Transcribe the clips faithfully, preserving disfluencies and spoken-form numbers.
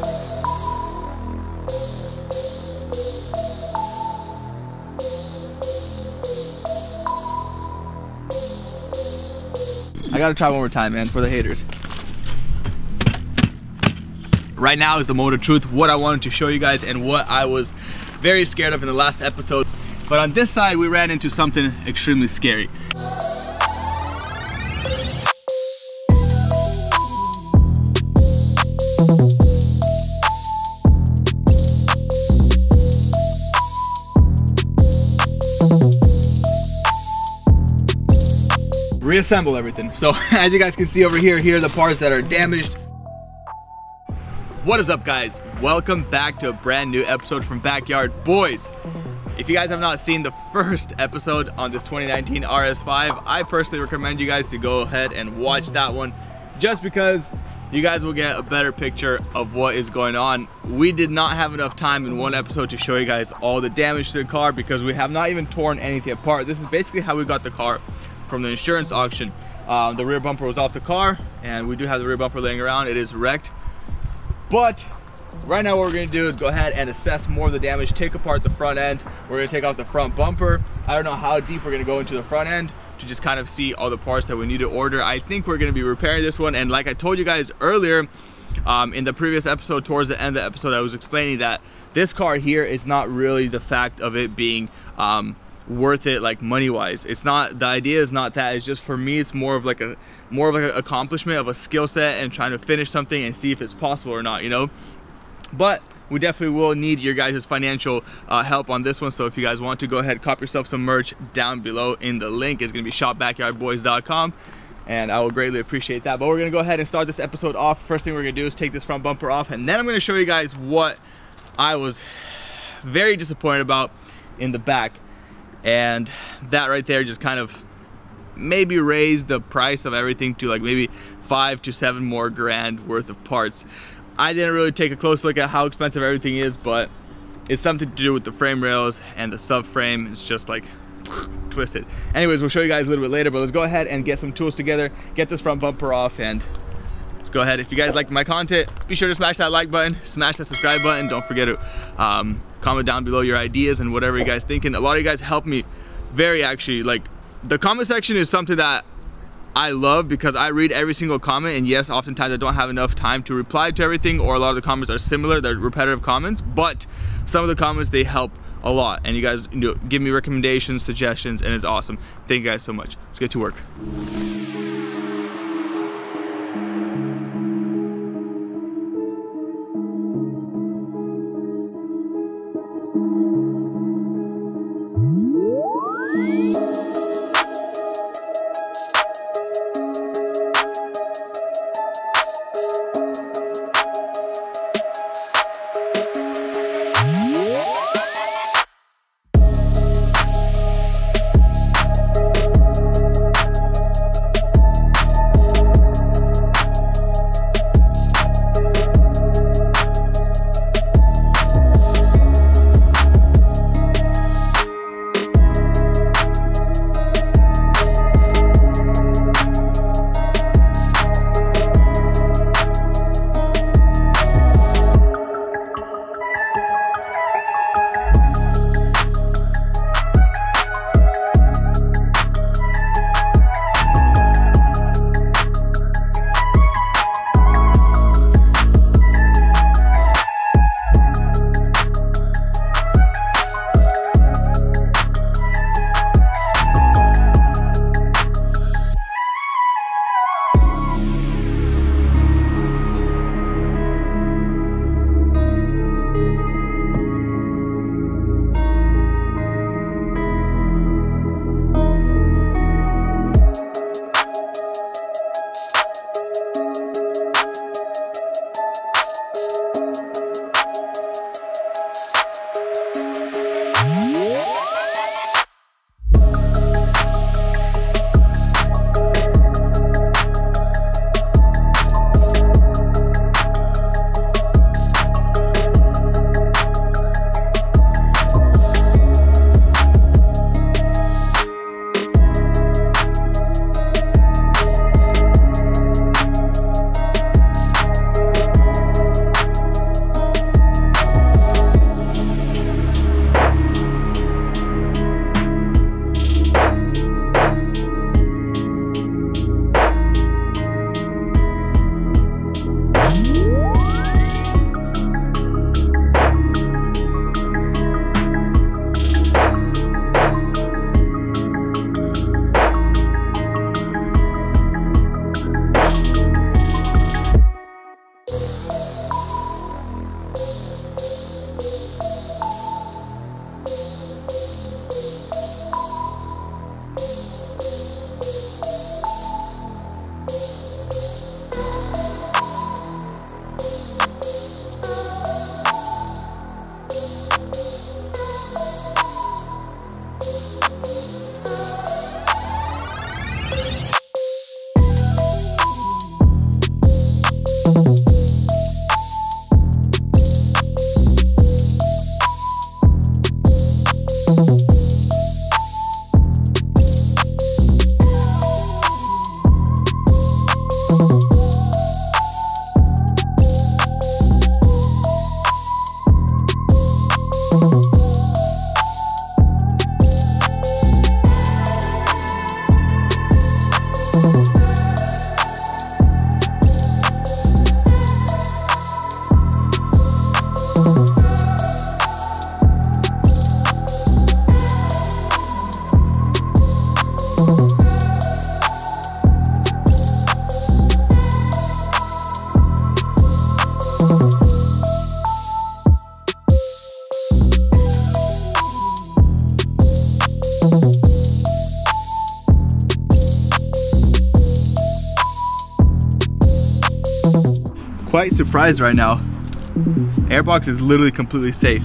I gotta try one more time, man, for the haters. Right now is the moment of truth, what I wanted to show you guys and what I was very scared of in the last episode. But on this side, we ran into something extremely scary. Reassemble everything. So as you guys can see over here, here are the parts that are damaged. What is up, guys? Welcome back to a brand new episode from Backyard Boys. If you guys have not seen the first episode on this twenty nineteen R S five, I personally recommend you guys to go ahead and watch that one, just because you guys will get a better picture of what is going on. We did not have enough time in one episode to show you guys all the damage to the car because we have not even torn anything apart. This is basically how we got the car from the insurance auction. Um, the rear bumper was off the car, and we do have the rear bumper laying around. It is wrecked. But right now what we're gonna do is go ahead and assess more of the damage, take apart the front end. We're gonna take out the front bumper. I don't know how deep we're gonna go into the front end to just kind of see all the parts that we need to order. I think we're gonna be repairing this one. And like I told you guys earlier, um, in the previous episode, towards the end of the episode, I was explaining that this car here is not really the fact of it being um, worth it, like money wise. It's not, the idea is not that. It's just, for me, it's more of like a more of like an accomplishment of a skill set and trying to finish something and see if it's possible or not, you know. But we definitely will need your guys' financial uh, help on this one. So if you guys want to, go ahead, cop yourself some merch down below in the link. It's gonna be shop backyard boys dot com, and I will greatly appreciate that. But we're gonna go ahead and start this episode off. First thing we're gonna do is take this front bumper off, and then I'm gonna show you guys what I was very disappointed about in the back. And that right there just kind of maybe raised the price of everything to like maybe five to seven more grand worth of parts. I didn't really take a close look at how expensive everything is, but it's something to do with the frame rails and the subframe. It's just like twisted. Anyways, we'll show you guys a little bit later, but let's go ahead and get some tools together, get this front bumper off, and let's go ahead. If you guys like my content, be sure to smash that like button, smash that subscribe button. Don't forget to um, comment down below your ideas and whatever you guys thinking. A lot of you guys help me very, actually. Like, the comment section is something that I love because I read every single comment, and yes, oftentimes I don't have enough time to reply to everything, or a lot of the comments are similar, they're repetitive comments, but some of the comments, they help a lot, and you guys, you know, give me recommendations, suggestions, and it's awesome. Thank you guys so much. Let's get to work. quite surprised right now. Airbox is literally completely safe.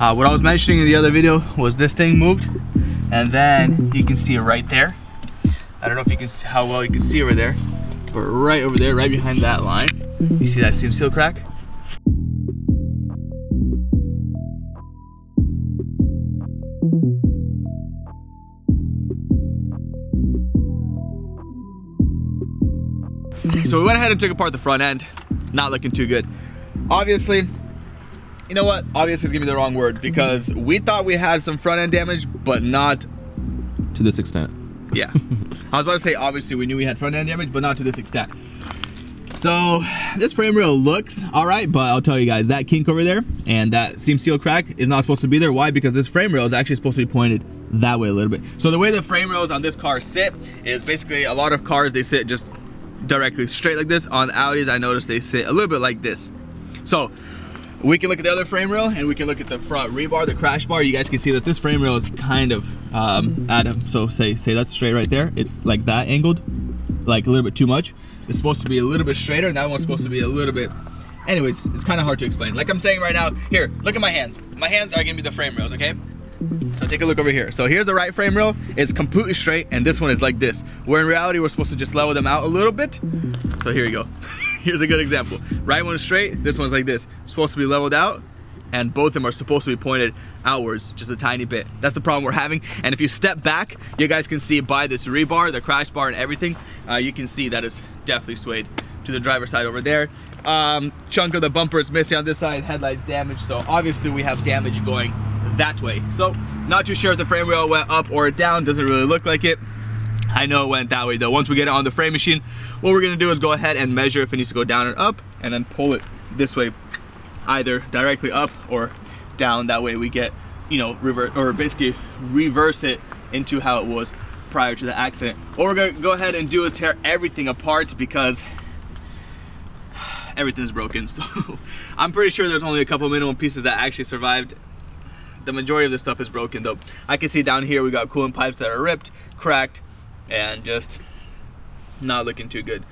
Uh, what I was mentioning in the other video was this thing moved, and then you can see it right there. I don't know if you can see how well you can see over there, but right over there, right behind that line, you see that seam seal crack? So we went ahead and took apart the front end. Not looking too good. Obviously, you know what? Obviously is gonna be the wrong word, because we thought we had some front end damage, but not to this extent. Yeah. I was about to say, obviously we knew we had front end damage, but not to this extent. So this frame rail looks all right, but I'll tell you guys, that kink over there and that seam seal crack is not supposed to be there. Why? Because this frame rail is actually supposed to be pointed that way a little bit. So the way the frame rails on this car sit is basically, a lot of cars, they sit just directly straight like this. On Audis, I noticed they sit a little bit like this. So we can look at the other frame rail, and we can look at the front rebar, the crash bar. You guys can see that this frame rail is kind of um, out of, so say say that's straight right there. It's like that angled, like a little bit too much. It's supposed to be a little bit straighter, and that one's supposed to be a little bit, anyways, it's kind of hard to explain. Like I'm saying right now, here, look at my hands. My hands are gonna be the frame rails, okay? So take a look over here. So here's the right frame rail. It's completely straight, and this one is like this, where in reality we're supposed to just level them out a little bit. So here you go. Here's a good example. Right one's straight, this one's like this. Supposed to be leveled out, and both of them are supposed to be pointed outwards just a tiny bit. That's the problem we're having. And if you step back, you guys can see by this rebar, the crash bar and everything, uh, you can see that it's definitely swayed to the driver's side over there. Um, chunk of the bumper is missing on this side, headlights damaged, so obviously we have damage going that way. So not too sure if the frame rail went up or down, doesn't really look like it. I know it went that way though. Once we get it on the frame machine, what we're gonna do is go ahead and measure if it needs to go down or up, and then pull it this way, either directly up or down. That way we get, you know, revert, or basically reverse it into how it was prior to the accident. What we're gonna go ahead and do is tear everything apart, because everything's broken. So I'm pretty sure there's only a couple minimum pieces that actually survived. The majority of this stuff is broken though. I can see down here we got coolant pipes that are ripped, cracked, and just not looking too good.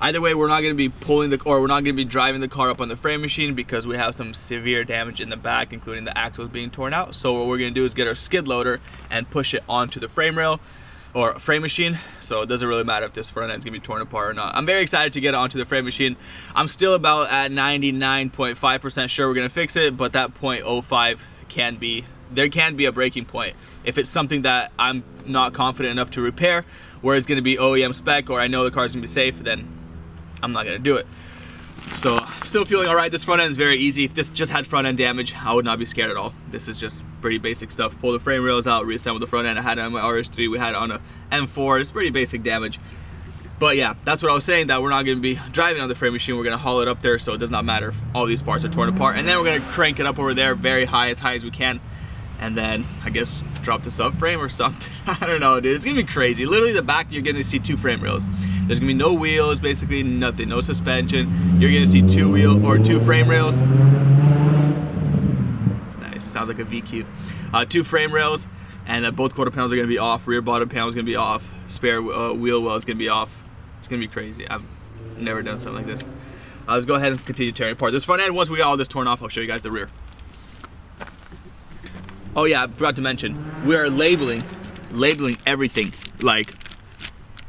Either way, we're not going to be pulling the, or we're not going to be driving the car up on the frame machine, because we have some severe damage in the back, including the axles being torn out. So what we're going to do is get our skid loader and push it onto the frame rail or frame machine. So it doesn't really matter if this front end's going to be torn apart or not. I'm very excited to get it onto the frame machine. I'm still about at ninety-nine point five percent sure we're going to fix it, but that point oh five can be, there can be a breaking point. If it's something that I'm not confident enough to repair, where it's gonna be O E M spec, or I know the car's gonna be safe, then I'm not gonna do it. So I'm still feeling all right. This front end is very easy. If this just had front end damage, I would not be scared at all. This is just pretty basic stuff. Pull the frame rails out, reassemble the front end. I had it on my R S three, we had it on a M four. It's pretty basic damage. But yeah, that's what I was saying, that we're not gonna be driving on the frame machine, we're gonna haul it up there, so it does not matter if all these parts are torn apart. And then we're gonna crank it up over there very high, as high as we can, and then I guess drop the subframe or something. I don't know, dude, it's gonna be crazy. Literally the back, you're gonna see two frame rails. There's gonna be no wheels, basically nothing, no suspension. You're gonna see two wheel or two frame rails. Nice, sounds like a V Q. Uh, two frame rails, and uh, both quarter panels are gonna be off, rear bottom panel is gonna be off, spare uh, wheel well is gonna be off. It's gonna be crazy. I've never done something like this. Uh, let's go ahead and continue tearing apart this front end. Once we got all this torn off, I'll show you guys the rear. Oh yeah, I forgot to mention, we are labeling, labeling everything, like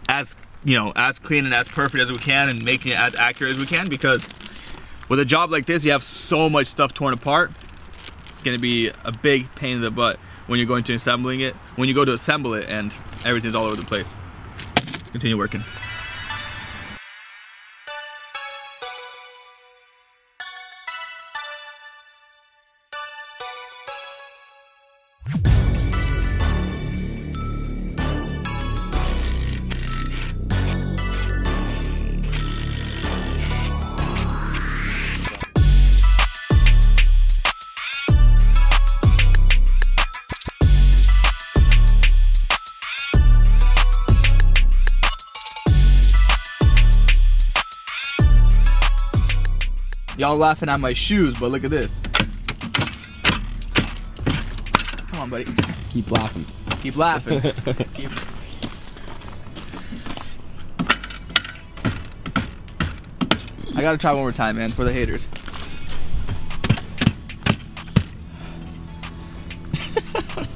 as, you know, as clean and as perfect as we can, and making it as accurate as we can, because with a job like this, you have so much stuff torn apart. It's gonna be a big pain in the butt when you're going to assembling it, when you go to assemble it, and everything's all over the place. Let's continue working. Y'all laughing at my shoes, but look at this. Come on, buddy. Keep laughing. Keep laughing. Keep. I I gotta try one more time, man, for the haters.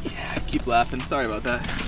Yeah, I keep laughing. Sorry about that.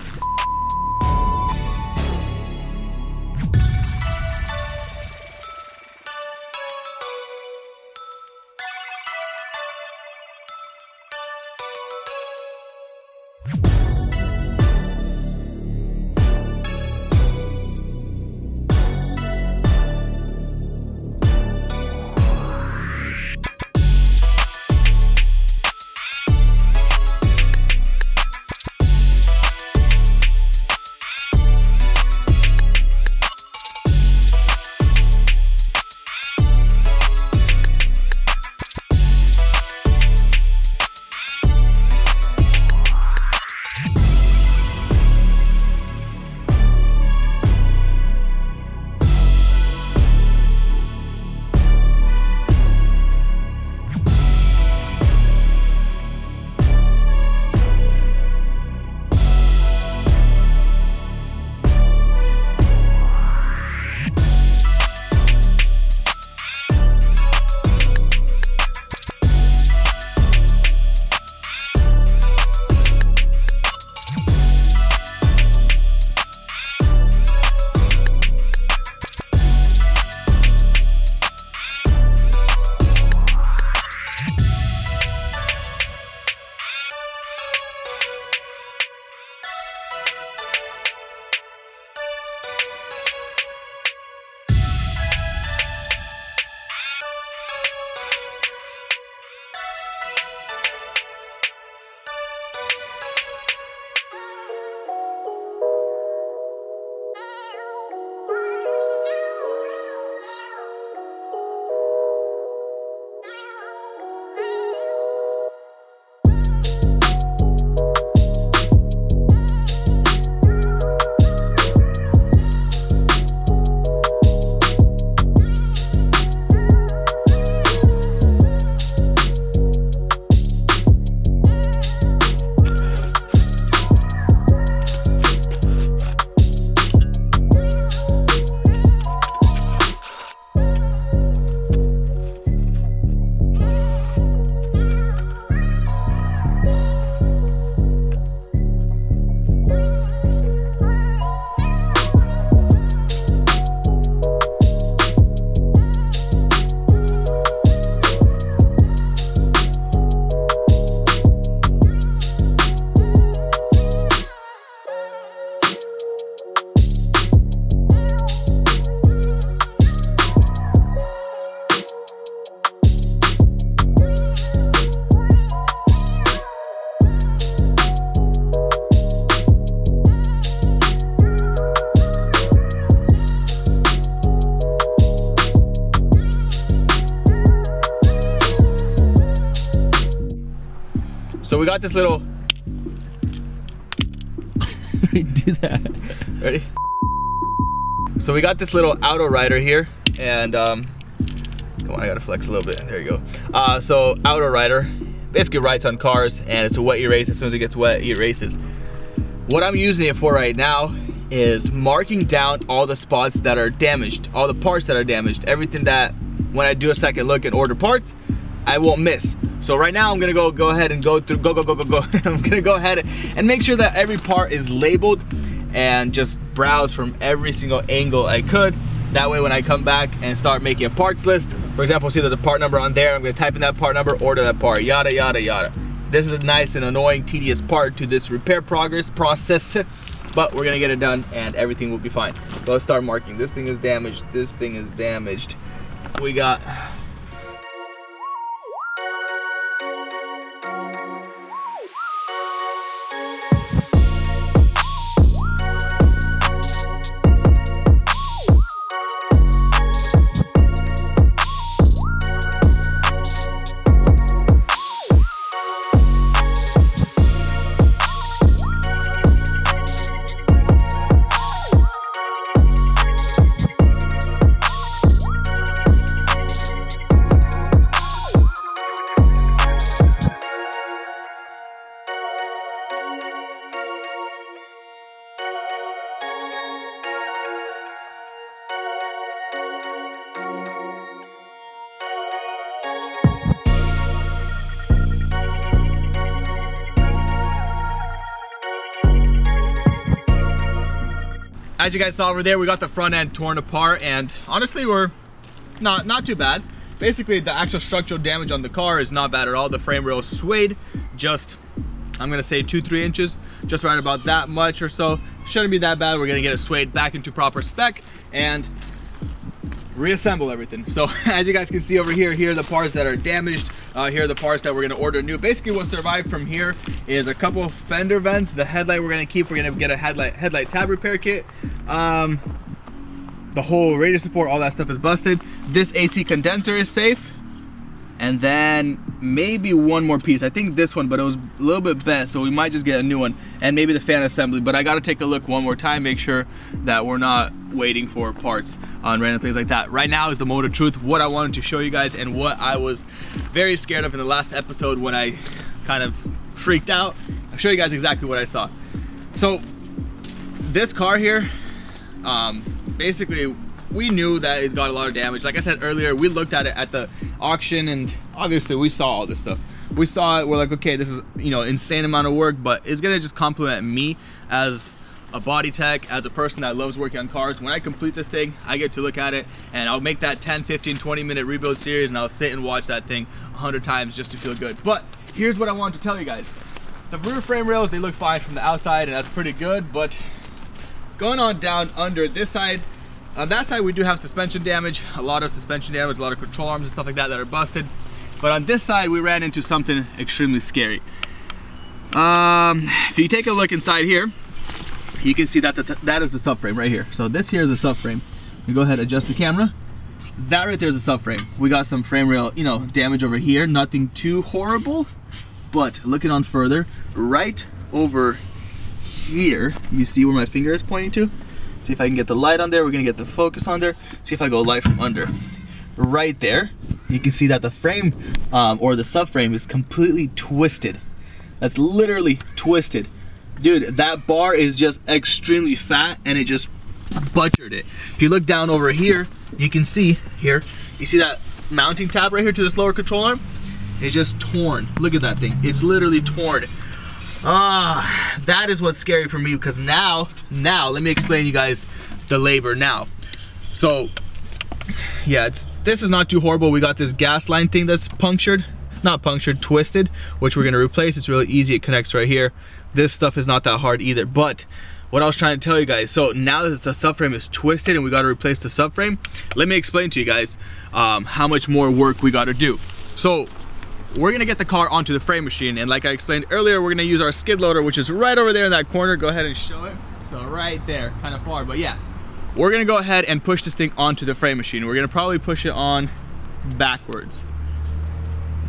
So we got this little, do that, ready? So we got this little auto rider here, and um, come on, I gotta flex a little bit, there you go. Uh, so auto rider basically rides on cars, and it's a wet erase. As soon as it gets wet, it erases. What I'm using it for right now is marking down all the spots that are damaged, all the parts that are damaged, everything that when I do a second look and order parts, I won't miss. So right now I'm gonna go go ahead and go through, go, go, go, go, go. I'm gonna go ahead and make sure that every part is labeled and just browse from every single angle I could. That way when I come back and start making a parts list, for example, see there's a part number on there, I'm gonna type in that part number, order that part, yada, yada, yada. This is a nice and annoying, tedious part to this repair progress process, but we're gonna get it done and everything will be fine. So let's start marking. This thing is damaged, this thing is damaged. We got, As you guys saw over there, we got the front end torn apart, and honestly, we're not not too bad. Basically, the actual structural damage on the car is not bad at all. The frame rail swayed just, I'm gonna say two, three inches, just right about that much or so. Shouldn't be that bad. We're gonna get it swayed back into proper spec and reassemble everything. So as you guys can see over here, here are the parts that are damaged. Uh, here are the parts that we're gonna order new. Basically what survived from here is a couple of fender vents. The headlight we're gonna keep. We're gonna get a headlight headlight tab repair kit. Um, the whole radiator support, all that stuff is busted. This A C condenser is safe. And then maybe one more piece. I think this one, but it was a little bit bent, so we might just get a new one. And maybe the fan assembly, but I gotta take a look one more time, make sure that we're not waiting for parts on random things like that. Right now is the moment of truth, what I wanted to show you guys and what I was very scared of in the last episode when I kind of freaked out. I'll show you guys exactly what I saw. So this car here, um, basically, we knew that it's got a lot of damage. Like I said earlier, we looked at it at the auction and obviously we saw all this stuff. We saw it, we're like, okay, this is, you know, insane amount of work, but it's gonna just compliment me as a body tech, as a person that loves working on cars. When I complete this thing, I get to look at it and I'll make that ten, fifteen, twenty minute rebuild series and I'll sit and watch that thing a hundred times just to feel good. But here's what I wanted to tell you guys. The rear frame rails, they look fine from the outside and that's pretty good, but going on down under this side, on that side we do have suspension damage, a lot of suspension damage, a lot of control arms and stuff like that that are busted. But on this side we ran into something extremely scary. Um, if you take a look inside here, you can see that the th that is the subframe right here. So this here is the subframe. We go ahead and adjust the camera. That right there is the subframe. We got some frame rail, you know, damage over here, nothing too horrible. But looking on further, right over here, you see where my finger is pointing to? See if I can get the light on there. We're gonna get the focus on there. See if I go light from under. Right there, you can see that the frame um, or the subframe is completely twisted. That's literally twisted. Dude, that bar is just extremely fat and it just butchered it. If you look down over here, you can see here, you see that mounting tab right here to this lower control arm? It's just torn. Look at that thing. It's literally torn. Ah, that is what's scary for me, because now, now, let me explain you guys the labor now. So, yeah, it's, this is not too horrible. We got this gas line thing that's punctured, not punctured, twisted, which we're gonna replace. It's really easy, it connects right here. This stuff is not that hard either, but what I was trying to tell you guys, so now that the subframe is twisted and we gotta replace the subframe, let me explain to you guys um, how much more work we gotta do. So, we're gonna get the car onto the frame machine, and like I explained earlier, we're gonna use our skid loader, which is right over there in that corner. Go ahead and show it. So right there, kind of far, but yeah. We're gonna go ahead and push this thing onto the frame machine. We're gonna probably push it on backwards.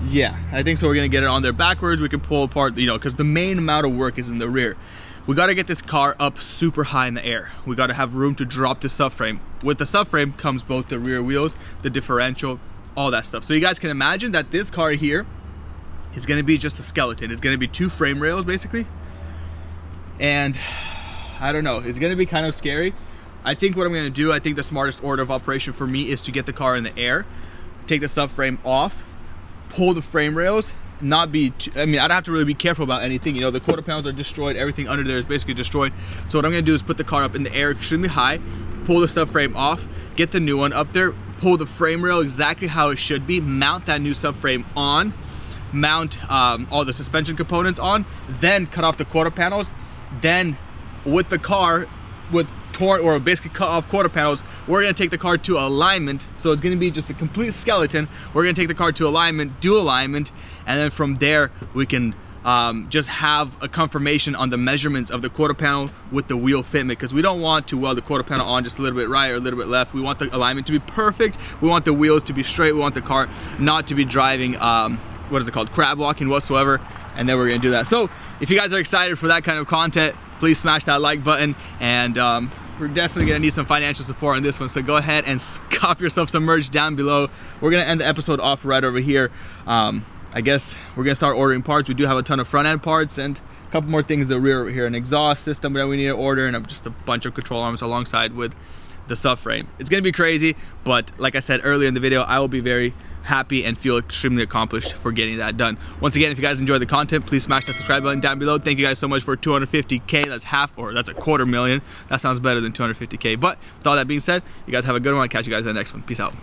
Yeah, I think so. We're gonna get it on there backwards. We can pull apart, you know, because the main amount of work is in the rear. We gotta get this car up super high in the air. We gotta have room to drop the subframe. With the subframe comes both the rear wheels, the differential, all that stuff. So you guys can imagine that this car here is gonna be just a skeleton. It's gonna be two frame rails basically. And I don't know, it's gonna be kind of scary. I think what I'm gonna do, I think the smartest order of operation for me is to get the car in the air, take the subframe off, pull the frame rails, not be, too, I mean, I'd have to really be careful about anything. You know, the quarter pounds are destroyed, everything under there is basically destroyed. So what I'm gonna do is put the car up in the air extremely high, pull the subframe off, get the new one up there, pull the frame rail exactly how it should be, mount that new subframe on, mount um, all the suspension components on, then cut off the quarter panels, then with the car, with torn or basically cut off quarter panels, we're gonna take the car to alignment, so it's gonna be just a complete skeleton. We're gonna take the car to alignment, do alignment, and then from there we can Um, just have a confirmation on the measurements of the quarter panel with the wheel fitment, because we don't want to weld the quarter panel on just a little bit right or a little bit left. We want the alignment to be perfect. We want the wheels to be straight. We want the car not to be driving, um, what is it called, crab walking whatsoever, and then we're gonna do that. So if you guys are excited for that kind of content, please smash that like button, and um, we're definitely gonna need some financial support on this one, so go ahead and cop yourself some merch down below. We're gonna end the episode off right over here. Um, I guess we're gonna start ordering parts. We do have a ton of front end parts and a couple more things in the rear over here. An exhaust system that we need to order, and just a bunch of control arms alongside with the subframe. It's gonna be crazy, but like I said earlier in the video, I will be very happy and feel extremely accomplished for getting that done. Once again, if you guys enjoyed the content, please smash that subscribe button down below. Thank you guys so much for two hundred fifty K. That's half, or that's a quarter million. That sounds better than two hundred fifty K. But with all that being said, you guys have a good one. I'll catch you guys in the next one. Peace out.